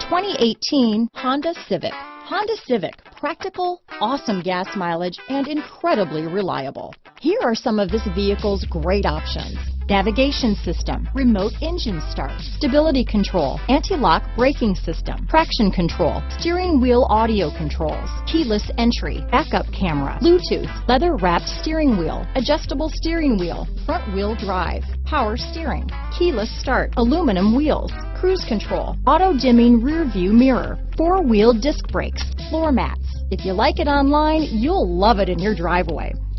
2018 Honda Civic. Honda Civic, practical, awesome gas mileage, and incredibly reliable. Here are some of this vehicle's great options: navigation system, remote engine start, stability control, anti-lock braking system, traction control, steering wheel audio controls, keyless entry, backup camera, Bluetooth, leather-wrapped steering wheel, adjustable steering wheel, front-wheel drive, power steering, keyless start, aluminum wheels, cruise control, auto-dimming rear-view mirror, four-wheel disc brakes, floor mats. If you like it online, you'll love it in your driveway.